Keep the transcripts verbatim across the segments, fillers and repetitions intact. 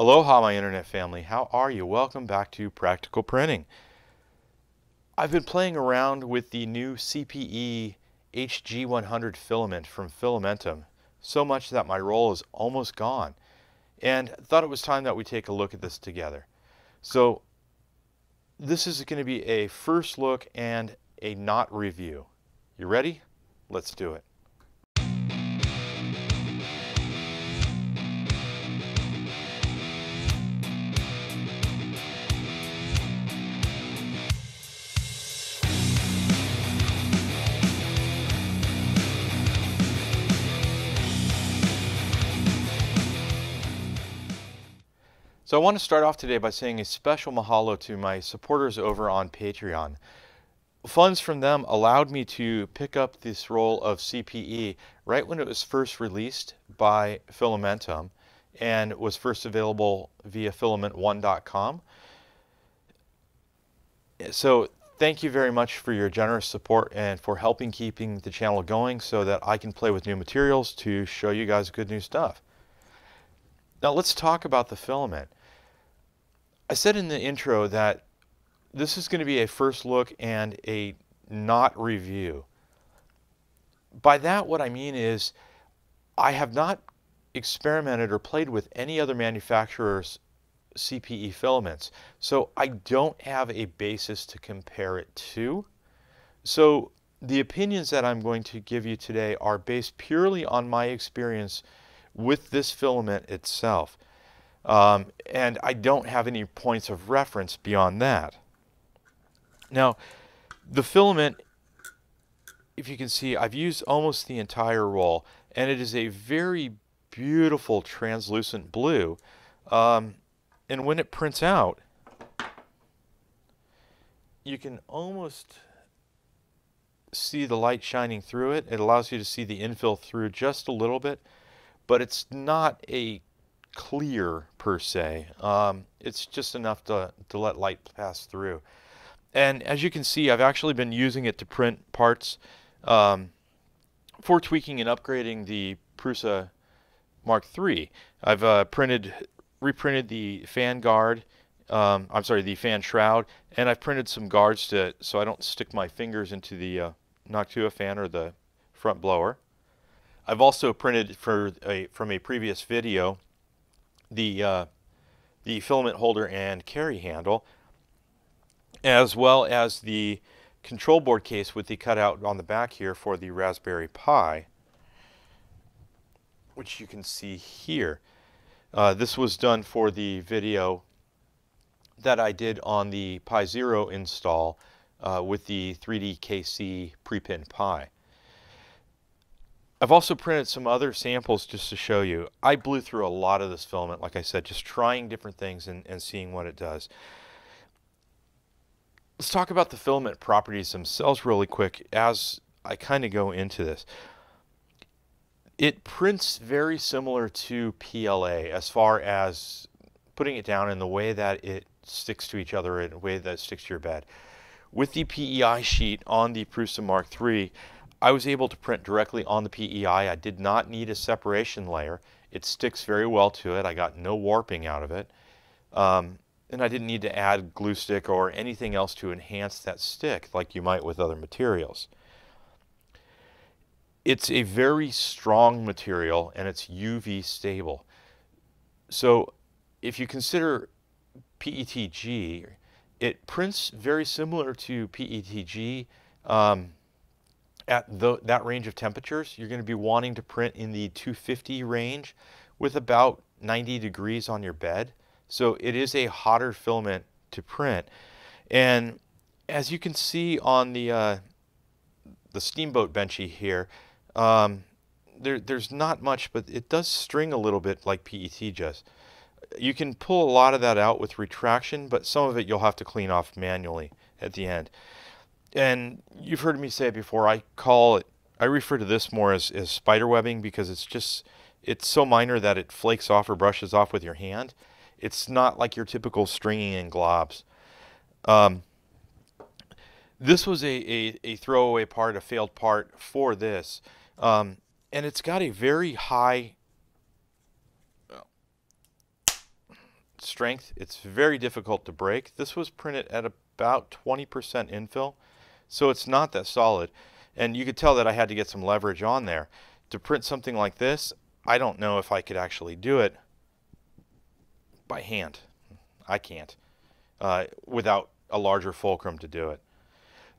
Aloha, my internet family. How are you? Welcome back to Practical Printing. I've been playing around with the new C P E H G one hundred filament from Filamentum, so much that my roll is almost gone, and thought it was time that we take a look at this together. So this is going to be a first look and a not review. You ready? Let's do it. So I want to start off today by saying a special mahalo to my supporters over on Patreon. Funds from them allowed me to pick up this roll of C P E right when it was first released by Filamentum and was first available via filament one dot com. So thank you very much for your generous support and for helping keeping the channel going so that I can play with new materials to show you guys good new stuff. Now let's talk about the filament. I said in the intro that this is going to be a first look and a not review. By that, what I mean is I have not experimented or played with any other manufacturer's C P E filaments, so I don't have a basis to compare it to. So the opinions that I'm going to give you today are based purely on my experience with this filament itself. Um, and I don't have any points of reference beyond that. Now, the filament, if you can see, I've used almost the entire roll, and it is a very beautiful translucent blue. Um, and when it prints out, you can almost see the light shining through it. It allows you to see the infill through just a little bit, but it's not a clear per se. Um, it's just enough to, to let light pass through. And as you can see, I've actually been using it to print parts um, for tweaking and upgrading the Prusa Mark three. I've uh, printed, reprinted the fan guard, um, I'm sorry, the fan shroud, and I've printed some guards to so I don't stick my fingers into the uh, Noctua fan or the front blower. I've also printed for a, from a previous video the, uh, the filament holder and carry handle, as well as the control board case with the cutout on the back here for the Raspberry Pi, which you can see here. Uh, this was done for the video that I did on the Pi Zero install uh, with the three D K C pre-pin Pi. I've also printed some other samples just to show you. I blew through a lot of this filament, like I said, just trying different things and, and seeing what it does. Let's talk about the filament properties themselves really quick as I kind of go into this. It prints very similar to P L A as far as putting it down in the way that it sticks to each other, in the way that it sticks to your bed. With the P E I sheet on the Prusa Mark three, I was able to print directly on the P E I. I did not need a separation layer. It sticks very well to it. I got no warping out of it. Um, and I didn't need to add glue stick or anything else to enhance that stick like you might with other materials. It's a very strong material and it's U V stable. So if you consider P E T G, it prints very similar to P E T G. Um, At the, that range of temperatures, you're going to be wanting to print in the two fifty range with about ninety degrees on your bed. So it is a hotter filament to print. And as you can see on the, uh, the Steamboat Benchy here, um, there, there's not much, but it does string a little bit like P E T does. You can pull a lot of that out with retraction, but some of it you'll have to clean off manually at the end. And you've heard me say it before, I call it, I refer to this more as, as spider webbing because it's just, it's so minor that it flakes off or brushes off with your hand. It's not like your typical stringing and globs. Um, this was a, a, a throwaway part, a failed part for this. Um, and it's got a very high, strength. It's very difficult to break. This was printed at about twenty percent infill, so it's not that solid. And you could tell that I had to get some leverage on there. To print something like this, I don't know if I could actually do it by hand. I can't uh, without a larger fulcrum to do it.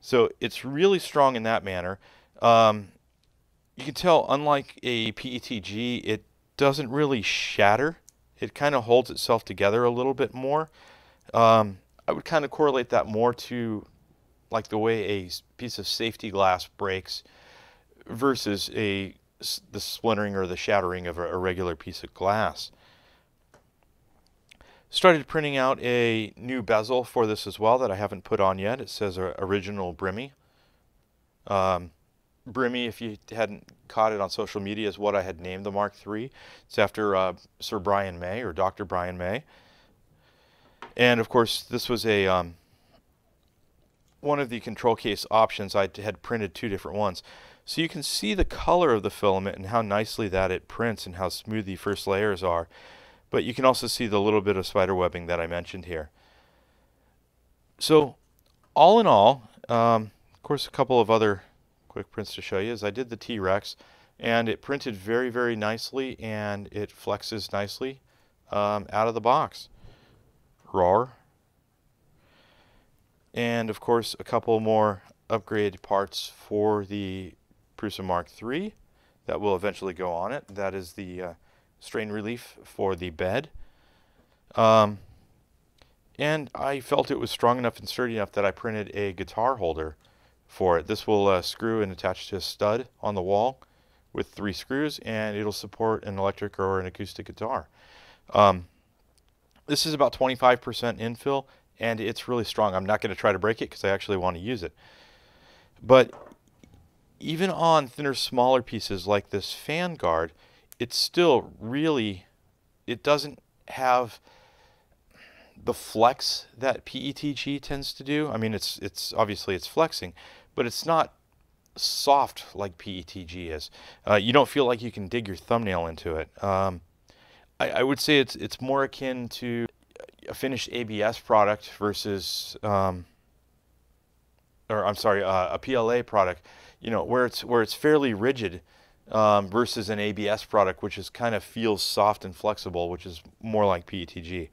So it's really strong in that manner. Um, you can tell, unlike a P E T G, it doesn't really shatter. It kind of holds itself together a little bit more. Um, I would kind of correlate that more to like the way a piece of safety glass breaks versus a the splintering or the shattering of a regular piece of glass. Started printing out a new bezel for this as well that I haven't put on yet. It says uh, original Brimmy. Um, Brimmy, if you hadn't caught it on social media, is what I had named the Mark three. It's after uh, Sir Brian May, or Doctor Brian May. And of course, this was a um, one of the control case options. I had printed two different ones. So you can see the color of the filament and how nicely that it prints and how smooth the first layers are. But you can also see the little bit of spider webbing that I mentioned here. So all in all, um, of course, a couple of other quick prints to show you is I did the T-Rex, and it printed very, very nicely, and it flexes nicely um, out of the box. Roar. And of course, a couple more upgraded parts for the Prusa Mark three that will eventually go on it. That is the uh, strain relief for the bed. Um, and I felt it was strong enough and sturdy enough that I printed a guitar holder for it. This will uh, screw and attach to a stud on the wall with three screws, and it'll support an electric or an acoustic guitar. Um, this is about twenty-five percent infill, and it's really strong. I'm not going to try to break it because I actually want to use it. But even on thinner, smaller pieces like this fan guard, it's still really, it doesn't have the flex that P E T G tends to do. I mean, it's it's obviously it's flexing, but it's not soft like P E T G is. Uh, you don't feel like you can dig your thumbnail into it. Um, I, I would say it's it's more akin to a finished A B S product versus, um, or I'm sorry, uh, a P L A product. You know, where it's where it's fairly rigid. Um, versus an A B S product, which is kind of feels soft and flexible, which is more like P E T G.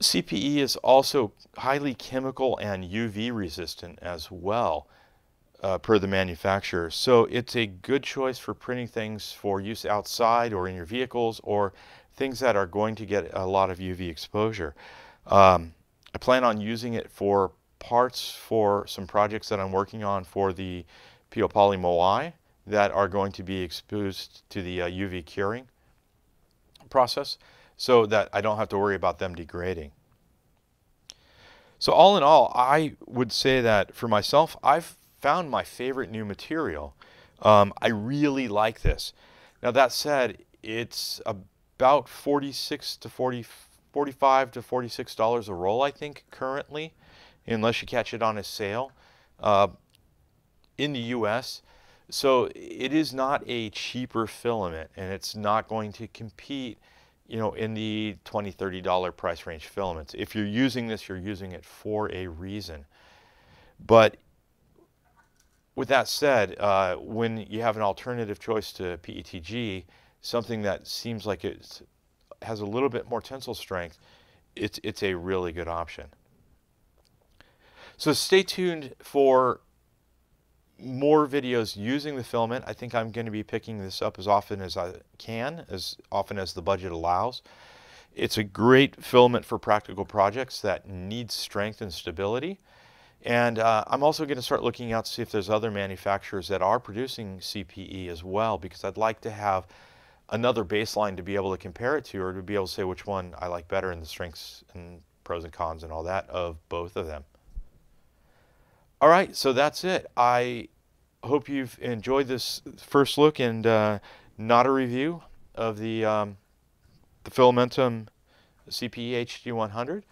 C P E is also highly chemical and U V resistant as well, uh, per the manufacturer. So it's a good choice for printing things for use outside or in your vehicles or things that are going to get a lot of U V exposure. Um, I plan on using it for parts for some projects that I'm working on for the Peopoly Moai that are going to be exposed to the uh, U V curing process so that I don't have to worry about them degrading. So all in all, I would say that for myself, I've found my favorite new material. Um, I really like this. Now that said, it's about forty-six to forty, forty-five to forty-six dollars a roll, I think, currently, unless you catch it on a sale uh, in the U S So it is not a cheaper filament, and it's not going to compete, you know, in the twenty, thirty dollar price range filaments. If you're using this, you're using it for a reason. But with that said, uh, when you have an alternative choice to P E T G, something that seems like it has a little bit more tensile strength, it's, it's a really good option. So stay tuned for more videos using the filament. I think I'm going to be picking this up as often as I can, as often as the budget allows. It's a great filament for practical projects that need strength and stability. And uh, I'm also going to start looking out to see if there's other manufacturers that are producing C P E as well, because I'd like to have another baseline to be able to compare it to, or to be able to say which one I like better and the strengths and pros and cons and all that of both of them. All right, so that's it. I hope you've enjoyed this first look and uh, not a review of the, um, the Filamentum C P E H G one hundred.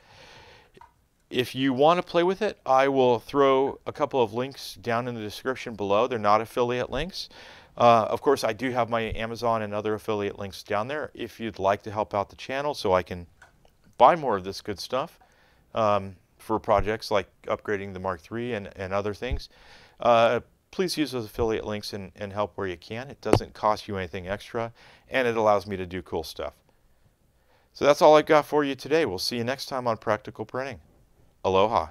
If you want to play with it, I will throw a couple of links down in the description below. They're not affiliate links. Uh, of course, I do have my Amazon and other affiliate links down there if you'd like to help out the channel so I can buy more of this good stuff um, for projects like upgrading the Mark three and, and other things. Uh, please use those affiliate links and, and help where you can. It doesn't cost you anything extra, and it allows me to do cool stuff. So that's all I've got for you today. We'll see you next time on Practical Printing. Aloha.